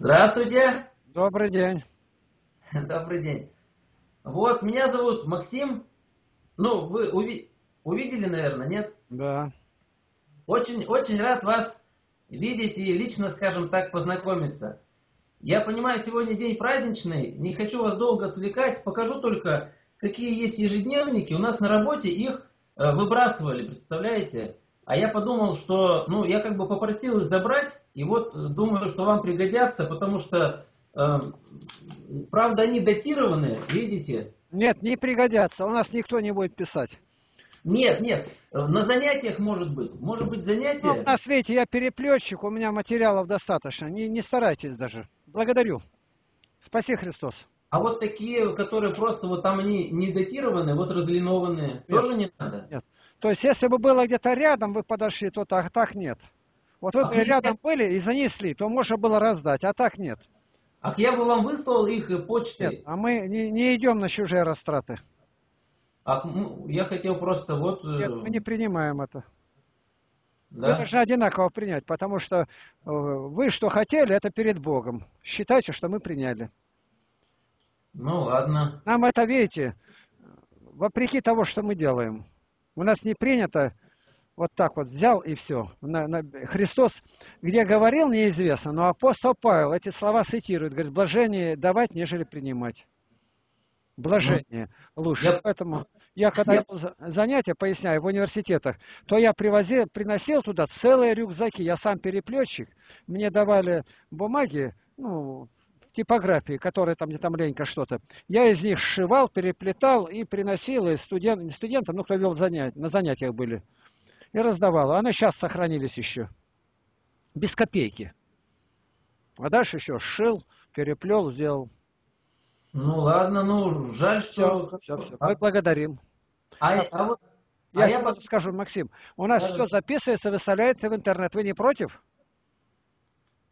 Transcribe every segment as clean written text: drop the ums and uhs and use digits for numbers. Здравствуйте. Добрый день. Добрый день. Вот, меня зовут Максим. Ну, вы увидели, наверное, нет? Да. Очень рад вас видеть и лично, скажем так, познакомиться. Я понимаю, сегодня день праздничный, не хочу вас долго отвлекать, покажу только, какие есть ежедневники. У нас на работе их выбрасывали, представляете? А я подумал, что, ну, я как бы попросил их забрать, и вот думаю, что вам пригодятся, потому что, правда, они датированы, видите? Нет, не пригодятся, у нас никто не будет писать. Нет, нет, на занятиях может быть занятия. Ну, на свете я переплетчик, у меня материалов достаточно, не старайтесь даже. Благодарю. Спаси Христос. А вот такие, которые просто вот там они не датированы, вот разлинованные, нет, тоже не надо? Нет. То есть, если бы было где-то рядом, вы подошли, то так нет. Вот вы рядом были и занесли, то можно было раздать, а так нет. А я бы вам выслал их почтой. Нет, а мы не идем на чужие растраты. А, ну, я хотел просто вот... Нет, мы не принимаем это. Да? Вы должны одинаково принять, потому что вы что хотели, это перед Богом. Считайте, что мы приняли. Ну ладно. Нам это, видите, вопреки того, что мы делаем. У нас не принято вот так вот взял и все. Христос где говорил, неизвестно, но апостол Павел эти слова цитирует. Говорит, блажение давать, нежели принимать. Блажение лучше. Поэтому я когда занятия, поясняю, в университетах, то я приносил туда целые рюкзаки. Я сам переплетчик. Мне давали бумаги, ну, типографии, которые там, где там ленька что-то. Я из них сшивал, переплетал и приносил и студентам, ну, кто вел занятия, на занятиях были. И раздавал. Они сейчас сохранились еще. Без копейки. А дальше еще сшил, переплел, сделал. Ну ладно, ну жаль, что... Все. Мы благодарим. Я скажу, Максим, у нас все записывается, выставляется в интернет. Вы не против?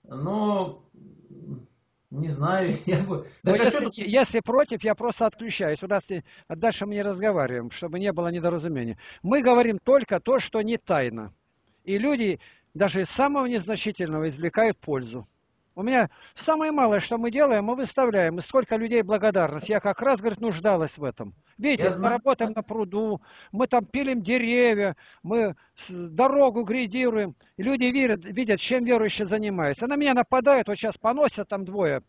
Ну, не знаю. Я бы... да если против, я просто отключаюсь. У нас дальше мы не разговариваем, чтобы не было недоразумений. Мы говорим только то, что не тайно. И люди даже из самого незначительного извлекают пользу. У меня самое малое, что мы делаем, мы выставляем. И сколько людей благодарность. Я как раз, говорит, нуждалась в этом. Видите, мы работаем на пруду, мы там пилим деревья, мы дорогу грейдируем. Люди видят, чем верующие занимаются. На меня нападают, вот сейчас поносят там двое.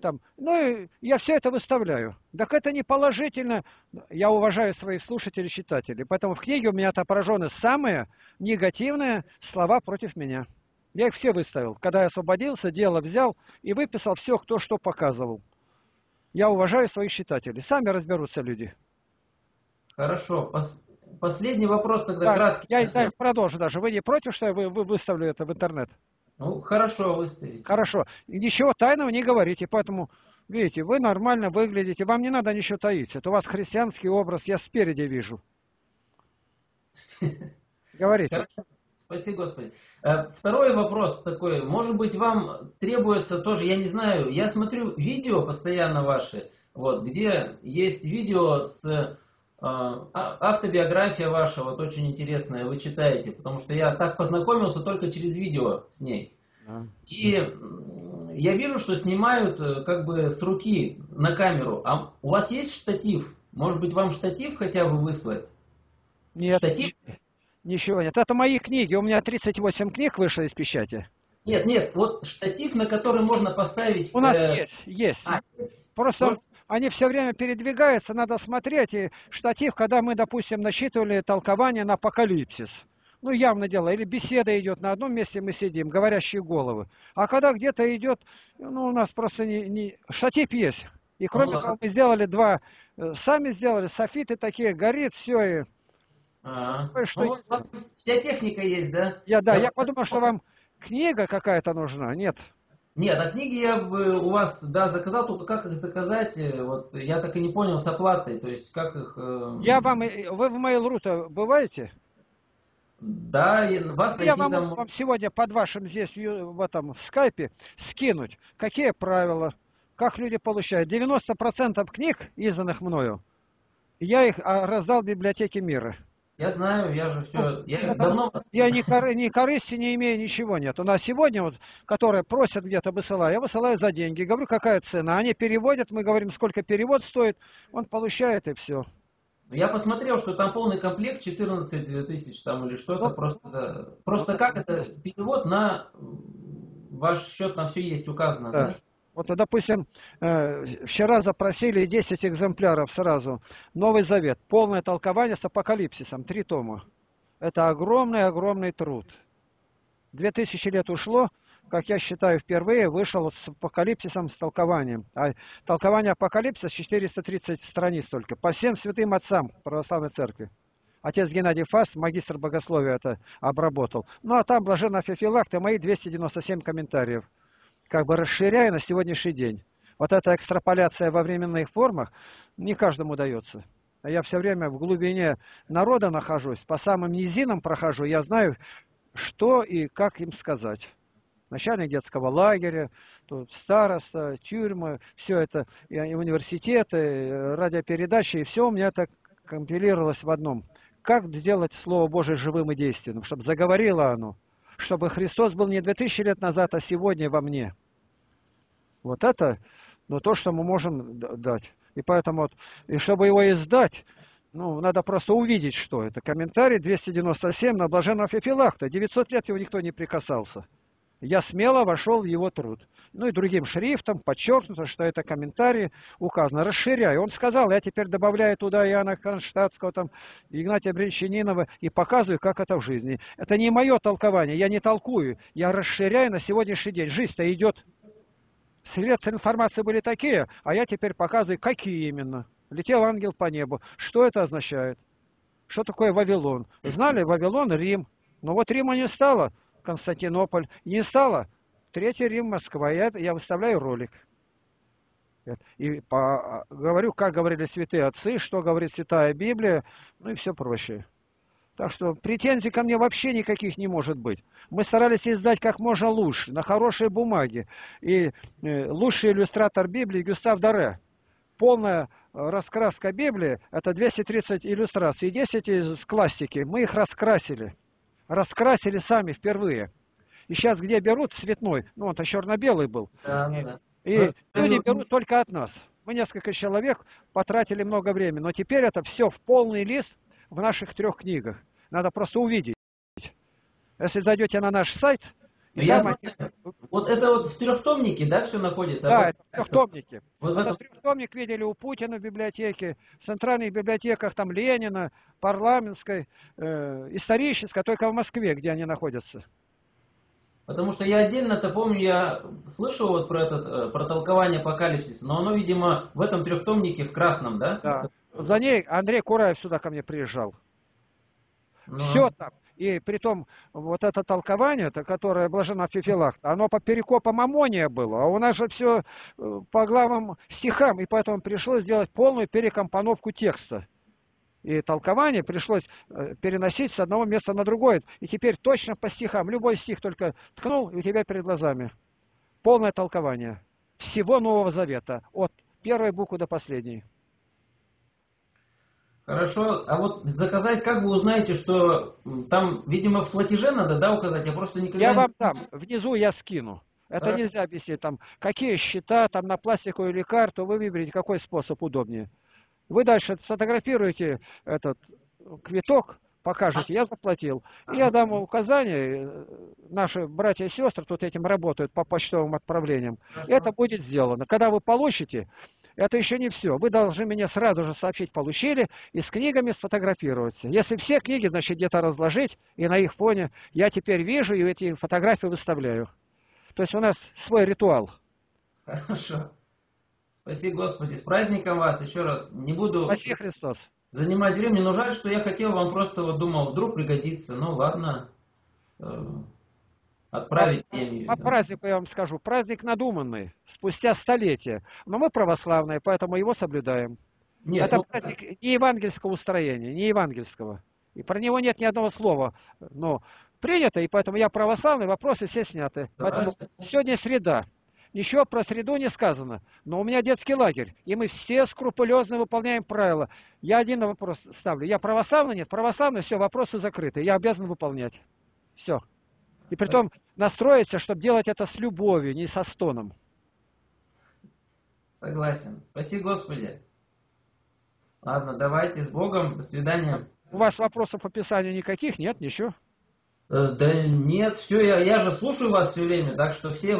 Там. Ну, и я все это выставляю. Так это не положительно. Я уважаю своих слушателей и читателей. Поэтому в книге у меня отображены самые негативные слова против меня. Я их все выставил. Когда я освободился, дело взял и выписал все, кто что показывал. Я уважаю своих читателей. Сами разберутся люди. Хорошо. Последний вопрос тогда так, краткий. Я продолжу даже. Вы не против, что я выставлю это в интернет? Ну, хорошо выставить. Хорошо. Ничего тайного не говорите. Поэтому, видите, вы нормально выглядите. Вам не надо ничего таить. Это у вас христианский образ. Я спереди вижу. Говорите. Спаси Господи. Второй вопрос такой. Может быть, вам требуется тоже, я не знаю, я смотрю видео постоянно ваши, вот, где есть видео с автобиография ваша, вот очень интересная, вы читаете, потому что я так познакомился только через видео с ней. И я вижу, что снимают как бы с руки на камеру. А у вас есть штатив? Может быть, вам штатив хотя бы выслать? Нет. Штатив? Ничего нет. Это мои книги. У меня 38 книг вышло из печати. Нет, нет. Вот штатив, на который можно поставить... У нас есть. Есть. Просто они все время передвигаются. Надо смотреть. И штатив, когда мы, допустим, насчитывали толкование на апокалипсис. Ну, явно дело. Или беседа идет. На одном месте мы сидим. Говорящие головы. А когда где-то идет... Ну, у нас просто не... Штатив есть. И кроме того, мы сделали два... Сами сделали. Софиты такие. Горит все и... Что... Ну, у вас вся техника есть, да? Я подумал, что вам книга какая-то нужна, нет? Нет, а книги я бы у вас, да, заказал, только как их заказать, вот я так и не понял с оплатой, то есть как их... Вы в Mail.ru-то бываете? Да, я вам сегодня под вашим здесь, в скайпе, скинуть, какие правила, как люди получают. 90% книг, изданных мною, я их раздал в библиотеке мира. Я знаю, я же все... Я давно... Я ни корысти не имею, ничего нет. У нас сегодня, вот, которые просят где-то высылать, я высылаю за деньги, говорю, какая цена. Они переводят, мы говорим, сколько перевод стоит, он получает и все. Я посмотрел, что там полный комплект 14 тысяч там или что-то. Просто как это перевод на ваш счет, там все есть указано. Да. Да? Вот, допустим, вчера запросили 10 экземпляров сразу. Новый Завет. Полное толкование с апокалипсисом. 3 тома. Это огромный-огромный труд. 2000 лет ушло. Как я считаю, впервые вышел вот с апокалипсисом, с толкованием. А толкование апокалипсиса 430 страниц только. По всем святым отцам православной церкви. Отец Геннадий Фаст, магистр богословия, это обработал. Ну, а там блаженный Феофилакт и мои 297 комментариев. Как бы расширяя на сегодняшний день. Вот эта экстраполяция во временных формах не каждому дается. Я все время в глубине народа нахожусь, по самым низинам прохожу, я знаю, что и как им сказать. Начальник детского лагеря, тут староста, тюрьмы, все это, и университеты, радиопередачи, и все у меня так компилировалось в одном. Как сделать Слово Божие живым и действенным, чтобы заговорило оно, чтобы Христос был не 2000 лет назад, а сегодня во мне. Вот это, ну, то, что мы можем дать. И поэтому, вот, и чтобы его издать, ну, надо просто увидеть, что это. Комментарий 297 на блаженного Феофилакта. 900 лет его никто не прикасался. Я смело вошел в его труд. Ну и другим шрифтом подчеркнуто, что это комментарии указано. Расширяю. Он сказал, я теперь добавляю туда Иоанна Кронштадтского, там, Игнатия Брянчанинова и показываю, как это в жизни. Это не мое толкование, я не толкую. Я расширяю на сегодняшний день. Жизнь-то идет. Средства информации были такие, а я теперь показываю, какие именно. Летел ангел по небу. Что это означает? Что такое Вавилон? Знали Вавилон, Рим. Но вот Рима не стало. Константинополь. Не стало. Третий Рим, Москва. Я выставляю ролик. И говорю, как говорили святые отцы, что говорит Святая Библия, ну и все прочее. Так что претензий ко мне вообще никаких не может быть. Мы старались издать как можно лучше, на хорошей бумаге. И лучший иллюстратор Библии Гюстав Доре. Полная раскраска Библии, это 230 иллюстраций. 10 из классики. Мы их раскрасили. Раскрасили сами впервые. И сейчас где берут цветной, ну он-то черно-белый был. Да. И люди берут только от нас. Мы несколько человек потратили много времени. Но теперь это все в полный лист в наших 3 книгах. Надо просто увидеть. Если зайдете на наш сайт... Я знаю, вот это вот в 3-томнике, да, все находится? Да, это в 3-томнике. Вот это 3-томник видели у Путина в библиотеке, в центральных библиотеках, там Ленина, парламентской, исторической, только в Москве, где они находятся. Потому что я отдельно-то помню, я слышал вот про толкование апокалипсиса, но оно, видимо, в этом 3-томнике в красном, да? Да. За ней Андрей Кураев сюда ко мне приезжал. Но... Все там. И притом вот это толкование, -то, которое блаженного Феофилакта, оно по перекопам Аммония было, а у нас же все по главам стихам, и поэтому пришлось сделать полную перекомпоновку текста. И толкование пришлось переносить с одного места на другое. И теперь точно по стихам. Любой стих только ткнул, и у тебя перед глазами. Полное толкование всего Нового Завета, от первой буквы до последней. Хорошо, а вот заказать, как вы узнаете, что там, видимо, в платеже надо, да, указать? Я просто никогда... Я вам там, внизу я скину. Это хорошо. Нельзя объяснить, там, какие счета, там, на пластиковую или карту, вы выберете, какой способ удобнее. Вы дальше сфотографируете этот квиток, покажете, я заплатил. И я дам указание, наши братья и сестры тут этим работают по почтовым отправлениям. Хорошо. Это будет сделано. Когда вы получите... Это еще не все. Вы должны мне сразу же сообщить, получили, и с книгами сфотографироваться. Если все книги, значит, где-то разложить, и на их фоне я теперь вижу, и эти фотографии выставляю. То есть у нас свой ритуал. Хорошо. Спаси Господи. С праздником вас еще раз. Не буду Спаси Христос. Занимать время. Но жаль, что я хотел вам просто, вот думал, вдруг пригодится. Ну, ладно. Отправить по празднику я вам скажу. Праздник надуманный, спустя столетия. Но мы православные, поэтому его соблюдаем. Нет, это праздник не евангельского устроения, не евангельского. И про него нет ни одного слова. Но принято, и поэтому я православный, вопросы все сняты. Поэтому сегодня среда. Ничего про среду не сказано, но у меня детский лагерь, и мы все скрупулезно выполняем правила. Я один вопрос ставлю. Я православный? Нет, православный, все, вопросы закрыты. Я обязан выполнять. Все. И притом настроиться, чтобы делать это с любовью, не со стоном. Согласен. Спаси Господи. Ладно, давайте с Богом. До свидания. У вас вопросов по Писанию никаких? Нет, ничего? Да нет, все, я же слушаю вас все время, так что все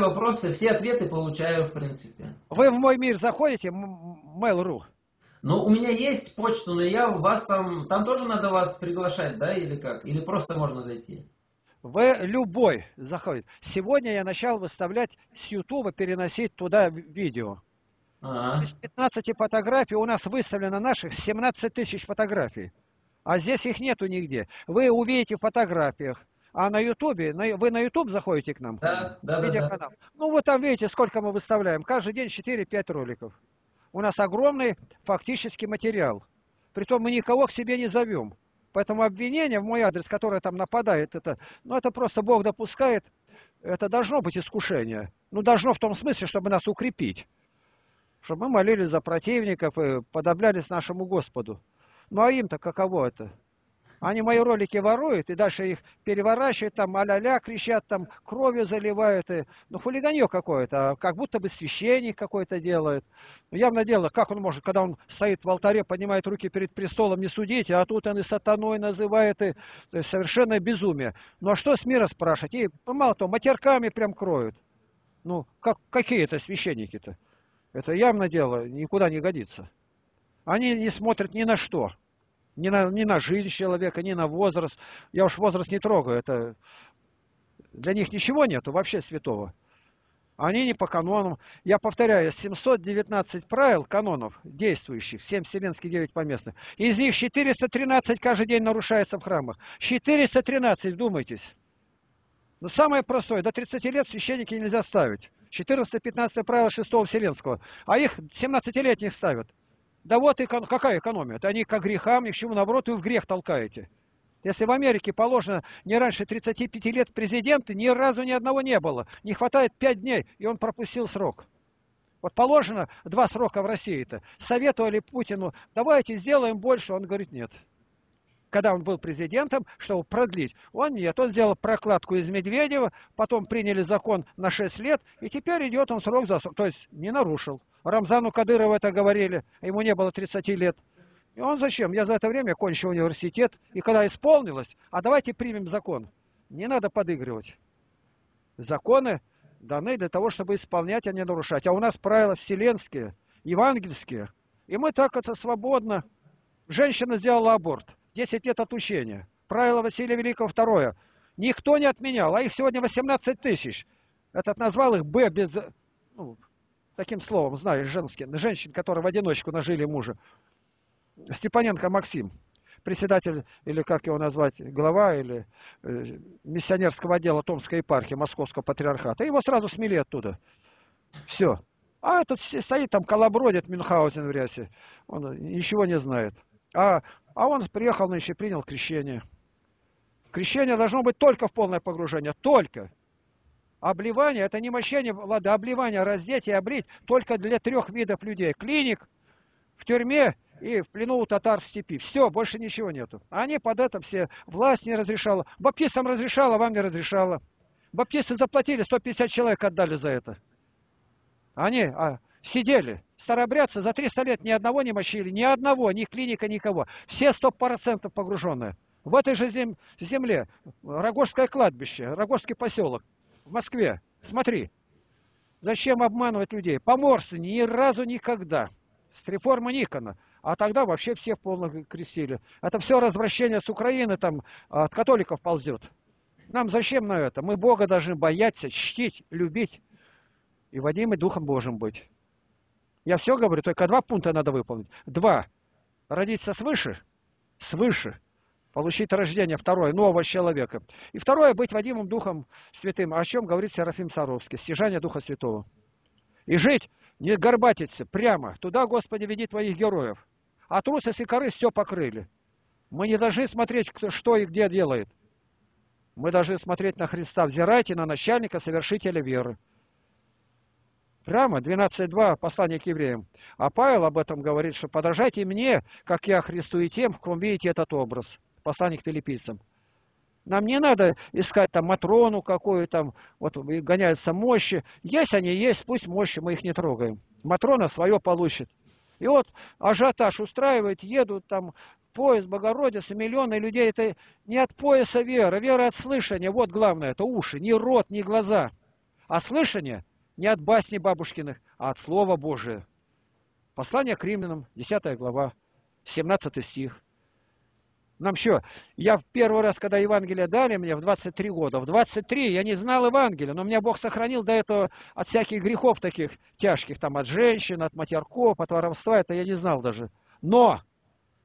вопросы, все ответы получаю в принципе. Вы в мой мир заходите, Mail.ru? Ну, у меня есть почта, но я у вас там тоже надо вас приглашать, да, или как? Или просто можно зайти? В любой заходит. Сегодня я начал выставлять с Ютуба, переносить туда видео. Из 15 фотографий у нас выставлено наших 17 тысяч фотографий. А здесь их нету нигде. Вы увидите в фотографиях. А на Ютубе, вы на Ютуб заходите к нам? Да, да, да. Ну, вы там видите, сколько мы выставляем. Каждый день 4-5 роликов. У нас огромный фактический материал. Притом мы никого к себе не зовем. Поэтому обвинение в мой адрес, которое там нападает, это, ну, это просто Бог допускает. Это должно быть искушение. Ну, должно в том смысле, чтобы нас укрепить. Чтобы мы молились за противников и подоблялись нашему Господу. Ну а им-то каково это? Они мои ролики воруют, и дальше их переворачивают, там а-ля-ля кричат, там кровью заливают. И... Ну хулиганье какое-то, а как будто бы священник какой-то делает. Ну, явно дело, как он может, когда он стоит в алтаре, поднимает руки перед престолом, не судите, а тут он и сатаной называет, и то есть совершенно безумие. Ну а что с мира спрашивать? И мало того, матерками прям кроют. Ну какие это священники-то? Это явно дело, никуда не годится. Они не смотрят ни на что. Ни на жизнь человека, ни на возраст. Я уж возраст не трогаю. Это... Для них ничего нету вообще святого. Они не по канонам. Я повторяю, 719 правил, канонов действующих, 7 вселенских, 9 поместных. Из них 413 каждый день нарушается в храмах. 413, вдумайтесь. Но самое простое, до 30 лет священники нельзя ставить. 14-15 правило 6-го вселенского. А их 17-летних ставят. Да вот и какая экономия? Это они к грехам, ни к чему, наоборот, и в грех толкаете. Если в Америке положено не раньше 35 лет президента, ни разу ни одного не было. Не хватает 5 дней, и он пропустил срок. Вот положено 2 срока в России-то. Советовали Путину, давайте сделаем больше, он говорит нет. Когда он был президентом, чтобы продлить. Он сделал прокладку из Медведева, потом приняли закон на 6 лет, и теперь идет он срок за срок. То есть не нарушил. Рамзану Кадырову это говорили, ему не было 30 лет. И он зачем? Я за это время кончил университет, и когда исполнилось, а давайте примем закон. Не надо подыгрывать. Законы даны для того, чтобы исполнять, а не нарушать. А у нас правила вселенские, евангельские. И мы так это свободно. Женщина сделала аборт. 10 лет отучения. Правило Василия Великого II. Никто не отменял, а их сегодня 18 тысяч. Этот назвал их «Б» без... Ну, таким словом, знаешь, женщин, которые в одиночку нажили мужа. Степаненко Максим, председатель, или как его назвать, глава, или миссионерского отдела Томской епархии Московского патриархата. Его сразу смели оттуда. Все. А этот стоит там, колобродит Мюнхгаузен в рясе. Он ничего не знает. А он приехал, значит, и принял крещение. Крещение должно быть только в полное погружение. Только. Обливание, это не мощение, ладно, обливание, раздеть и облить только для 3 видов людей. Клиник, в тюрьме и в плену у татар в степи. Все, больше ничего нету. Они под это все, власть не разрешала. Баптистам разрешала, вам не разрешала. Баптисты заплатили, 150 человек отдали за это. Они сидели. Старообрядцы за 300 лет ни одного не мочили, ни одного, ни клиника, никого. Все 100% погруженные. В этой же земле Рогожское кладбище, Рогожский поселок в Москве. Смотри, зачем обманывать людей? Поморцы ни разу никогда. С реформы Никона. А тогда вообще все в полном крестили. Это все развращение с Украины, там от католиков ползет. Нам зачем на это? Мы Бога должны бояться, чтить, любить и водимы Духом Божьим быть. Я все говорю, только 2 пункта надо выполнить. 2. Родиться свыше. Свыше. Получить рождение. 2. Нового человека. И 2. Быть водимым Духом Святым. О чем говорит Серафим Саровский. Стяжание Духа Святого. И жить, не горбатиться, прямо. Туда, Господи, веди Твоих героев. А трусость и корысть все покрыли. Мы не должны смотреть, кто, что и где делает. Мы должны смотреть на Христа. Взирайте на начальника, совершителя веры. Прямо 12.2 послание к евреям. А Павел об этом говорит, что подражайте мне, как я Христу, и тем, в ком видите этот образ. Послание к филиппийцам. Нам не надо искать там Матрону какую там, вот гоняются мощи. Есть они, есть, пусть мощи, мы их не трогаем. Матрона свое получит. И вот ажиотаж устраивает, едут там пояс Богородицы, миллионы людей. Это не от пояса вера, вера от слышания. Вот главное, это уши, не рот, не глаза. А слышание не от басни бабушкиных, а от Слова Божия. Послание к Римлянам, 10 глава, 17 стих. Нам что? Я в первый раз, когда Евангелие дали мне, в 23 года, в 23 я не знал Евангелия, но меня Бог сохранил до этого от всяких грехов таких тяжких, там от женщин, от матерков, от воровства, это я не знал даже. Но,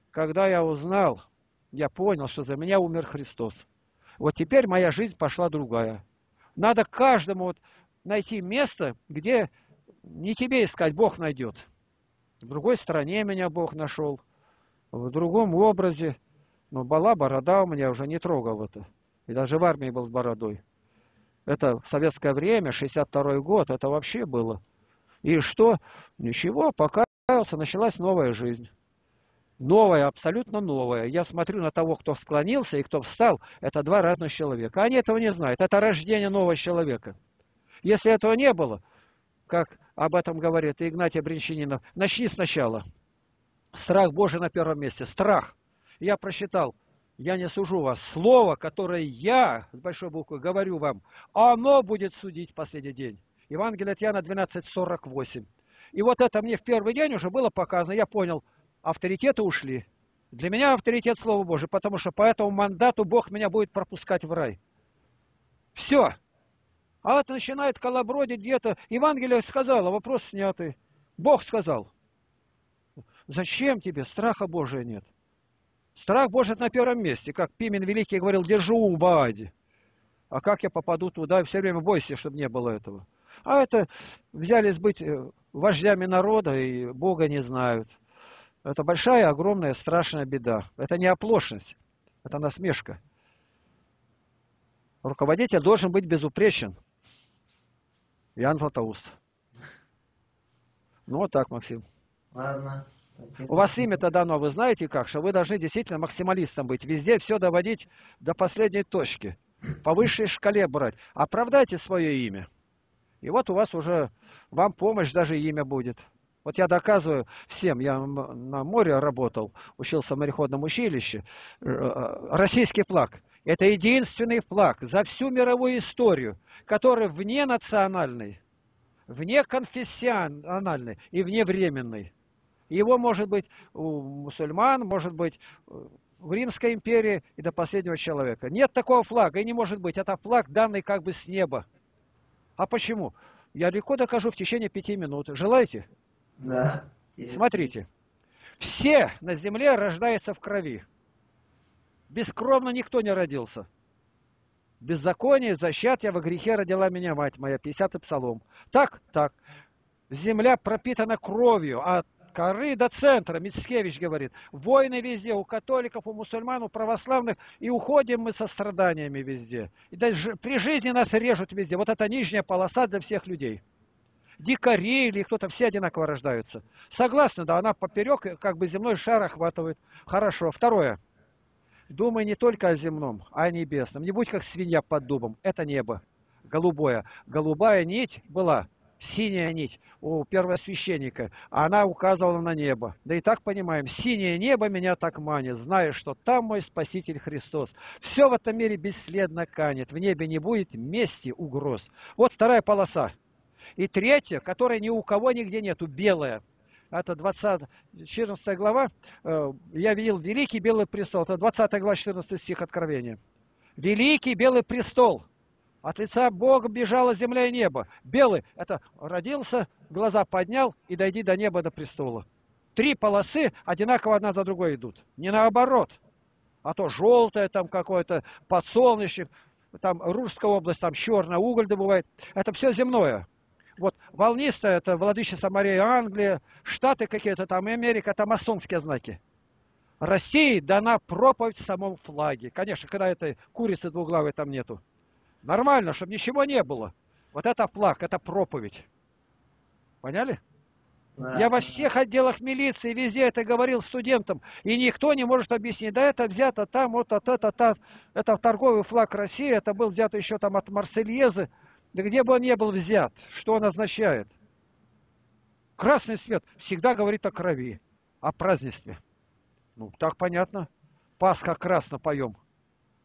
когда я узнал, я понял, что за меня умер Христос. Вот теперь моя жизнь пошла другая. Надо каждому вот найти место, где не тебе искать, Бог найдет. В другой стране меня Бог нашел, в другом образе. Но была борода у меня, уже не трогал это. И даже в армии был с бородой. Это в советское время, 62-й год, это вообще было. И что? Ничего, покаялся, началась новая жизнь. Новая, абсолютно новая. Я смотрю на того, кто склонился и кто встал, это два разных человека. Они этого не знают. Это рождение нового человека. Если этого не было, как об этом говорит Игнатий Брянчанинов, начни сначала. Страх Божий на первом месте. Страх. Я прочитал, я не сужу вас, слово, которое я, с большой буквы, говорю вам, оно будет судить в последний день. Евангелие от Иоанна 12:48. И вот это мне в первый день уже было показано, я понял, авторитеты ушли. Для меня авторитет Слова Божия, потому что по этому мандату Бог меня будет пропускать в рай. Все. А вот начинает колобродить где-то, Евангелие сказала, вопрос снятый. Бог сказал, зачем тебе, страха Божия нет. Страх Божий на первом месте, как Пимен Великий говорил, держу ум в Бааде. А как я попаду туда, все время бойся, чтобы не было этого. А это взялись быть вождями народа и Бога не знают. Это большая, огромная, страшная беда. Это не оплошность, это насмешка. Руководитель должен быть безупречен. Ян Златоуст. Ну вот так, Максим. Ладно. Спасибо. У вас имя-то дано, вы знаете как, что вы должны действительно максималистом быть, везде все доводить до последней точки, по высшей шкале брать. Оправдайте свое имя, и вот у вас уже, вам помощь даже имя будет. Вот я доказываю всем, я на море работал, учился в мореходном училище, российский флаг. Это единственный флаг за всю мировую историю, который вне национальный, вне конфессиональный и вне временный. Его может быть у мусульман, может быть в Римской империи и до последнего человека. Нет такого флага, и не может быть. Это флаг, данный как бы с неба. А почему? Я легко докажу в течение 5 минут. Желаете? Да. Смотрите. Все на земле рождаются в крови. Бескровно никто не родился. Беззаконие, зачат я во грехе родила меня мать моя. 50-й псалом. Так, так. Земля пропитана кровью, а коры до центра, Мицкевич говорит. Войны везде, у католиков, у мусульман, у православных. И уходим мы со страданиями везде. И даже при жизни нас режут везде. Вот это нижняя полоса для всех людей. Дикари или кто-то, все одинаково рождаются. Согласна, да, она поперек, как бы земной шар охватывает. Хорошо. Второе. Думай не только о земном, а о небесном. Не будь как свинья под дубом. Это небо. Голубое. Голубая нить была. Синяя нить у первосвященника, она указывала на небо. Да и так понимаем, синее небо меня так манит, зная, что там мой Спаситель Христос. Все в этом мире бесследно канет, в небе не будет мести, угроз. Вот вторая полоса. И третья, которой ни у кого нигде нету, белая. Это 14 глава, я видел великий белый престол. Это 20 глава, 14 стих Откровения. Великий белый престол. От лица Бога бежала земля и небо. Белый – это родился, глаза поднял и дойди до неба, до престола. Три полосы одинаково одна за другой идут. Не наоборот. А то желтое, там какое-то подсолнечник, там Русская область, там черный уголь добывает. Это все земное. Вот волнистое – это владычество Мария, Англия, Штаты какие-то там, Америка, там масонские знаки. России дана проповедь в самом флаге. Конечно, когда этой курицы двуглавой там нету. Нормально, чтобы ничего не было. Вот это флаг, это проповедь. Поняли? Я во всех отделах милиции везде это говорил студентам, и никто не может объяснить. Да, это взято там, вот это. Это торговый флаг России, это был взят еще там от Марсельезы. Да где бы он ни был взят, что он означает? Красный цвет всегда говорит о крови, о празднестве. Ну, так понятно. Пасха красно поем.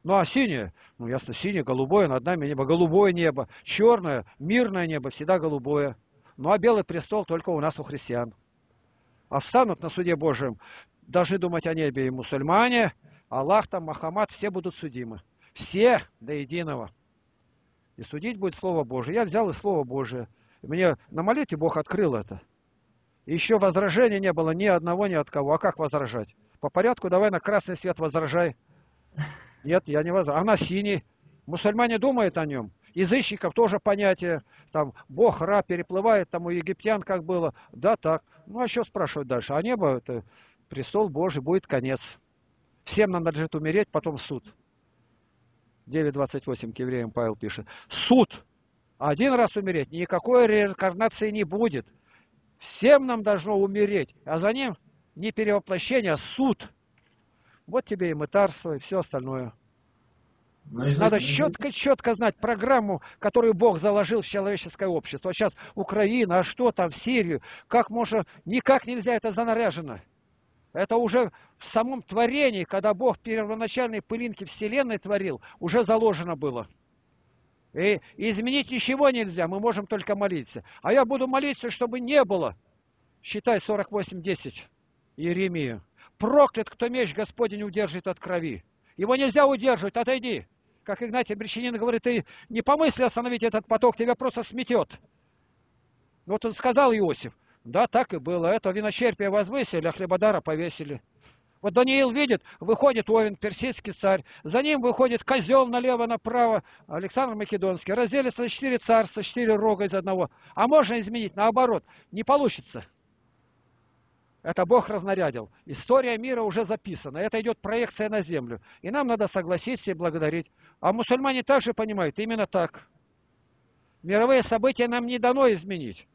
Ну, а синее? Ну, ясно, синее, голубое, над нами небо. Голубое небо, черное, мирное небо, всегда голубое. Ну, а белый престол только у нас, у христиан. А встанут на суде Божьем, должны думать о небе и мусульмане, Аллах там, Мухаммад, все будут судимы. Все до единого. И судить будет Слово Божие. Я взял и Слово Божие. Мне на молитве Бог открыл это. И еще возражения не было ни одного, ни от кого. А как возражать? По порядку давай на красный свет возражай. Нет, я не возражаю. А на синий? Мусульмане думают о нем. Язычников тоже понятие. Там Бог Ра переплывает, там у египтян как было. Да, так. Ну, а что спрашивать дальше? А небо, это престол Божий, будет конец. Всем нам надлежит умереть, потом суд. 9.28 к евреям Павел пишет. Суд. Один раз умереть. Никакой реинкарнации не будет. Всем нам должно умереть. А за ним не перевоплощение, а суд. Вот тебе и мытарство, и все остальное. Но надо четко-четко знать программу, которую Бог заложил в человеческое общество. Вот сейчас Украина, а что там, в Сирию? Как можно? Никак нельзя, это занаряжено. Это уже в самом творении, когда Бог первоначальной пылинки Вселенной творил, уже заложено было. И изменить ничего нельзя, мы можем только молиться. А я буду молиться, чтобы не было. Считай 48:10 Иеремию. Проклят, кто меч Господень удержит от крови. Его нельзя удерживать, отойди. Как Игнатий Брищинин говорит, ты не помысли остановить этот поток, тебя просто сметет. Вот он сказал, Иосиф. Да, так и было. Это виночерпия возвысили, а хлебодара повесили. Вот Даниил видит, выходит Овен, персидский царь. За ним выходит козел налево-направо, Александр Македонский. Разделится на 4 царства, 4 рога из одного. А можно изменить, наоборот. Не получится. Это Бог разнарядил. История мира уже записана. Это идет проекция на землю. И нам надо согласиться и благодарить. А мусульмане также понимают, именно так. Мировые события нам не дано изменить.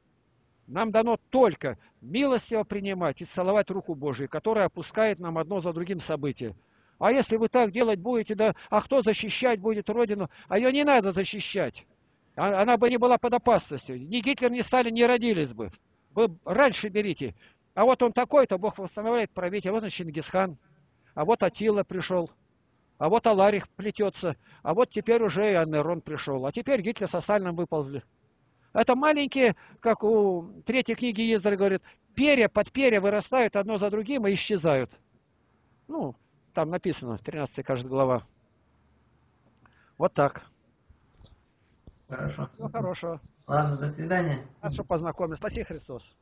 Нам дано только милостиво принимать и целовать руку Божию, которая опускает нам одно за другим события. А если вы так делать будете, да, а кто защищать будет Родину? А ее не надо защищать. Она бы не была под опасностью. Ни Гитлер, ни Сталин не родились бы. Вы раньше берите. А вот он такой-то, Бог восстанавливает правитель. А вот он Чингисхан, а вот Атила пришел, а вот Аларих плетется, а вот теперь уже и Аннерон пришел, а теперь Гитлер со Сталином выползли. Это маленькие, как у 3-й книги Ездра говорит, перья под перья вырастают одно за другим и исчезают. Ну, там написано, 13-я, кажется, глава. Вот так. Хорошо. Всего хорошего. Ладно, до свидания. Хорошо познакомились. Спаси Христос.